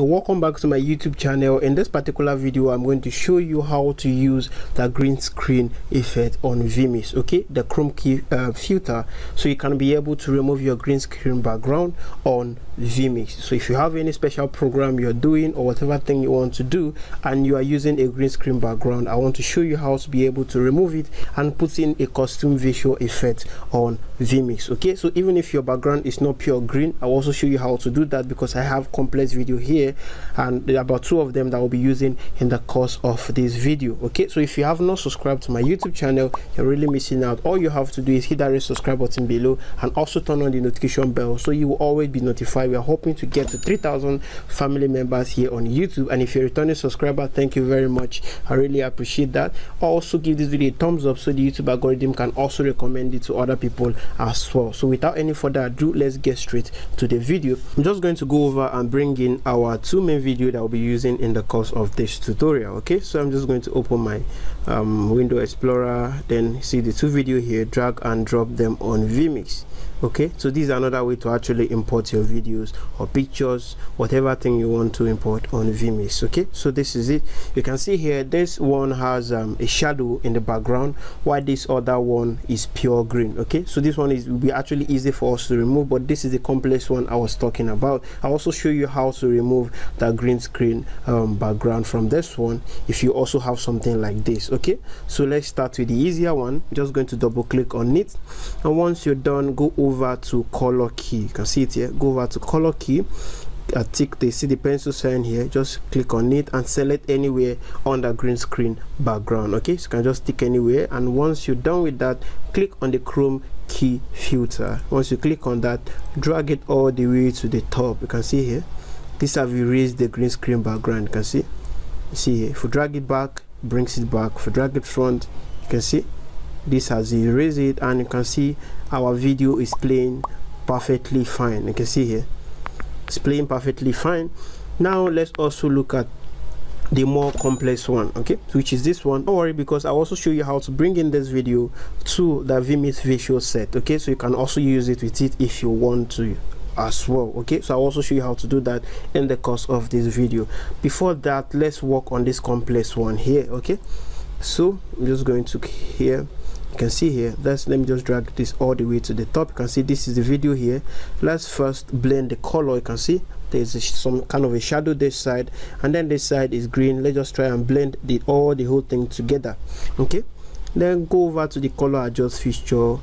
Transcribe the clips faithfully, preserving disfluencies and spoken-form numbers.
Okay, welcome back to my YouTube channel. In this particular video, I'm going to show you how to use the green screen effect on vMix, okay, the Chrome key uh, filter, so you can be able to remove your green screen background on vMix. So if you have any special program you're doing or whatever thing you want to do and you are using a green screen background, I want to show you how to be able to remove it and put in a custom visual effect on vMix. Okay, so even if your background is not pure green, I'll also show you how to do that because I have complex video here and about two of them that will be using in the course of this video. Okay, so if you have not subscribed to my YouTube channel, you're really missing out. All you have to do is hit that red subscribe button below and also turn on the notification bell so you will always be notified. We are hoping to get to three thousand family members here on YouTube, and if you're a returning subscriber, thank you very much. I really appreciate that. Also give this video a thumbs up so the YouTube algorithm can also recommend it to other people as well. So without any further ado, let's get straight to the video. I'm just going to go over and bring in our two main video that I'll be using in the course of this tutorial. Okay, so I'm just going to open my um, Window Explorer, then see the two video here, drag and drop them on vMix. Okay, so this is another way to actually import your videos or pictures, whatever thing you want to import on vMix. Okay, so this is it. You can see here this one has um, a shadow in the background while this other one is pure green. Okay, so this one is will be actually easy for us to remove, but this is the complex one I was talking about. I'll also show you how to remove that green screen um, background from this one if you also have something like this. Okay, so let's start with the easier one. Just going to double click on it, and once you're done, go over to color key. You can see it here. Go over to color key, I tick the see the pencil sign here, just click on it and select anywhere on the green screen background. Okay, so you can just tick anywhere, and once you're done with that, click on the Chrome key filter. Once you click on that, drag it all the way to the top. You can see here, this have erased the green screen background. You can see, you see here, if we drag it back, brings it back. If we drag it front, you can see this has erased it, and you can see our video is playing perfectly fine. You can see here, it's playing perfectly fine. Now let's also look at the more complex one, okay, which is this one. Don't worry, because I'll also show you how to bring in this video to the vMix visual set. Okay, so you can also use it with it if you want to as well. Okay, so I'll also show you how to do that in the course of this video. Before that, let's work on this complex one here. Okay, so I'm just going to here, you can see here, that's let me just drag this all the way to the top. You can see this is the video here. Let's first blend the color. You can see there's a, some kind of a shadow this side, and then this side is green. Let's just try and blend the all the whole thing together. Okay, then go over to the color adjust feature,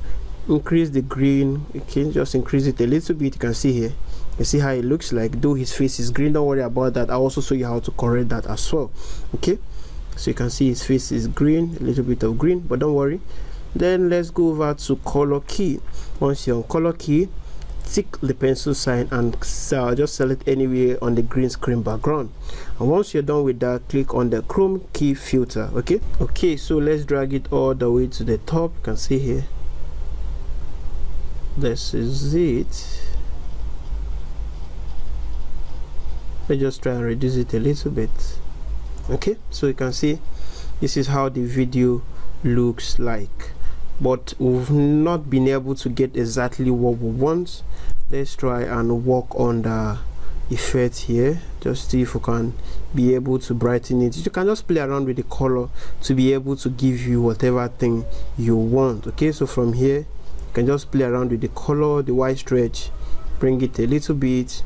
increase the green. Okay, just increase it a little bit. You can see here, you see how it looks like, though his face is green. Don't worry about that, I'll also show you how to correct that as well. Okay, so you can see his face is green, a little bit of green, but don't worry. Then let's go over to color key. Once you're on color key, tick the pencil sign and uh, just select anywhere on the green screen background, and once you're done with that, click on the Chrome key filter. Okay, okay, so let's drag it all the way to the top. You can see here, this is it. Let's just try and reduce it a little bit. Okay, so you can see this is how the video looks like, but we've not been able to get exactly what we want. Let's try and work on the effect here, just see if we can be able to brighten it. You can just play around with the color to be able to give you whatever thing you want. Okay, so from here you can just play around with the color, the white stretch, bring it a little bit,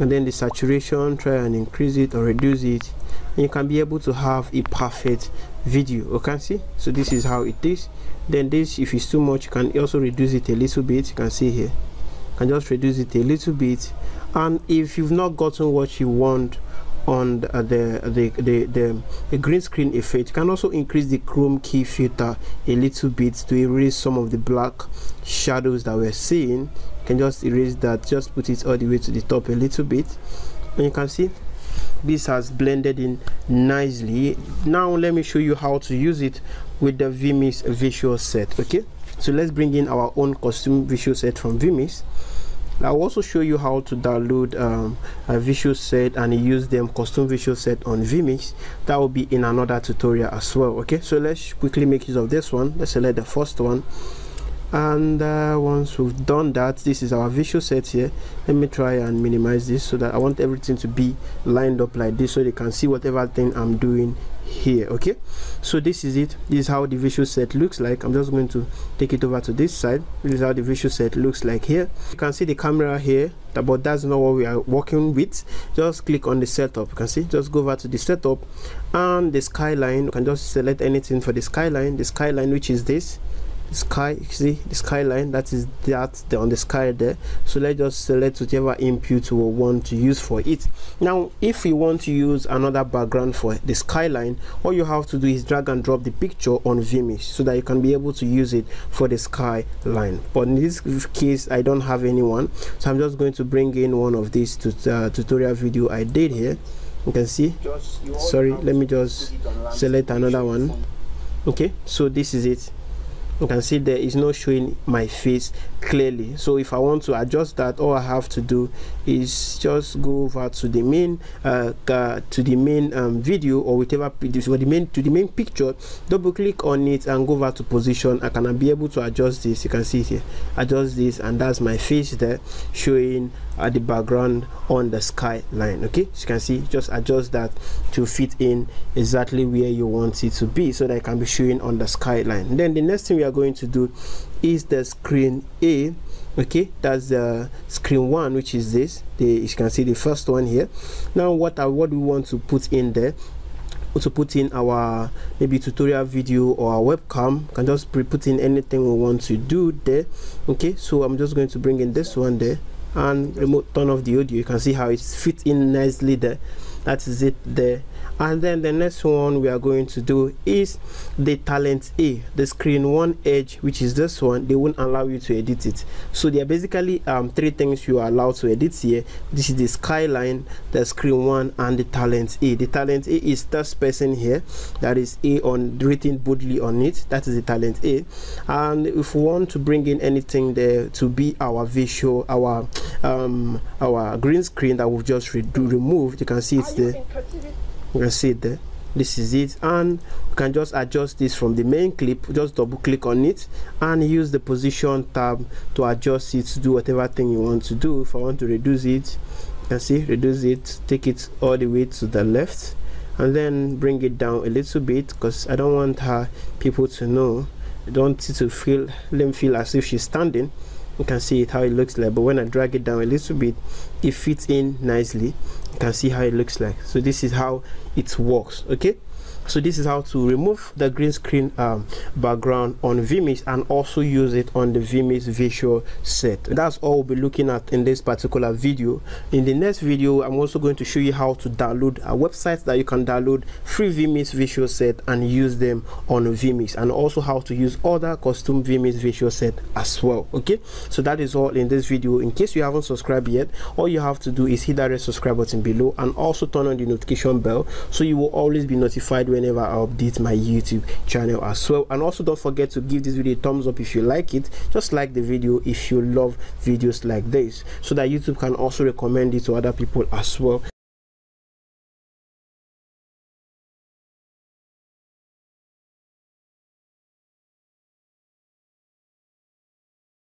and then the saturation, try and increase it or reduce it, and you can be able to have a perfect video. Okay, see, so this is how it is. Then this, if it's too much, you can also reduce it a little bit. You can see here, you can just reduce it a little bit. And if you've not gotten what you want on the the, the the the green screen effect, you can also increase the Chrome key filter a little bit to erase some of the black shadows that we're seeing. You can just erase that, just put it all the way to the top a little bit, and you can see this has blended in nicely. Now let me show you how to use it with the vMix visual set. Okay, so let's bring in our own custom visual set from vMix. I'll also show you how to download um, a visual set and use them custom visual set on vMix. That will be in another tutorial as well. Okay, so let's quickly make use of this one. Let's select the first one, And uh, once we've done that, this is our visual set here. Let me try and minimize this so that I want everything to be lined up like this so they can see whatever thing I'm doing here. Okay, so this is it. This is how the visual set looks like. I'm just going to take it over to this side. This is how the visual set looks like here. You can see the camera here, but that's not what we are working with. Just click on the setup. You can see, just go over to the setup and the skyline. You can just select anything for the skyline. The skyline, which is this sky, see the skyline, that is that the, on the sky there. So let's just select whichever input we want to use for it. Now if we want to use another background for the skyline, all you have to do is drag and drop the picture on vMix so that you can be able to use it for the skyline. But in this case I don't have anyone, so I'm just going to bring in one of these tut uh, tutorial video I did here. You can see, sorry, let me just select another one. Okay, so this is it. You can see there is no showing my face clearly. So if I want to adjust that, all I have to do is just go over to the main uh, uh, to the main um, video or whatever, or the main to the main picture, double click on it and go over to position. I can be able to adjust this. You can see here, adjust this, and that's my face there showing at the background on the skyline. Okay, so you can see, just adjust that to fit in exactly where you want it to be so that it can be showing on the skyline. Then the next thing we are going to do is the screen A. Okay, that's the screen one, which is this, the, you can see the first one here. Now what are what we want to put in there, to put in our maybe tutorial video or our webcam. You can just pre put in anything we want to do there. Okay, so I'm just going to bring in this one there and remote turn off the audio. You can see how it fits in nicely there. That is it there. And then the next one we are going to do is the talent A, the screen one edge, which is this one. They won't allow you to edit it. So there are basically um, three things you are allowed to edit here. This is the skyline, the screen one, and the talent A. The talent A is this person here, that is A on written boldly on it. That is the talent A. And if we want to bring in anything there to be our visual, our um, our green screen that we've just re removed, you can see it's there. You can see it there. This is it, and you can just adjust this from the main clip. Just double click on it and use the position tab to adjust it to do whatever thing you want to do. If I want to reduce it, you can see, reduce it, take it all the way to the left and then bring it down a little bit, because I don't want her people to know. I don't want it to feel, let them feel as if she's standing. You can see it how it looks like, but when I drag it down a little bit, it fits in nicely. You can see how it looks like. So this is how it works. Okay, so this is how to remove the green screen um, background on vMix and also use it on the vMix visual set. That's all we'll be looking at in this particular video. In the next video, I'm also going to show you how to download a website that you can download free vMix visual set and use them on vMix, and also how to use other custom vMix visual set as well. Okay, so that is all in this video. In case you haven't subscribed yet, all you have to do is hit that red subscribe button below and also turn on the notification bell so you will always be notified when whenever I update my YouTube channel as well. And also don't forget to give this video a thumbs up if you like it. Just like the video if you love videos like this so that YouTube can also recommend it to other people as well.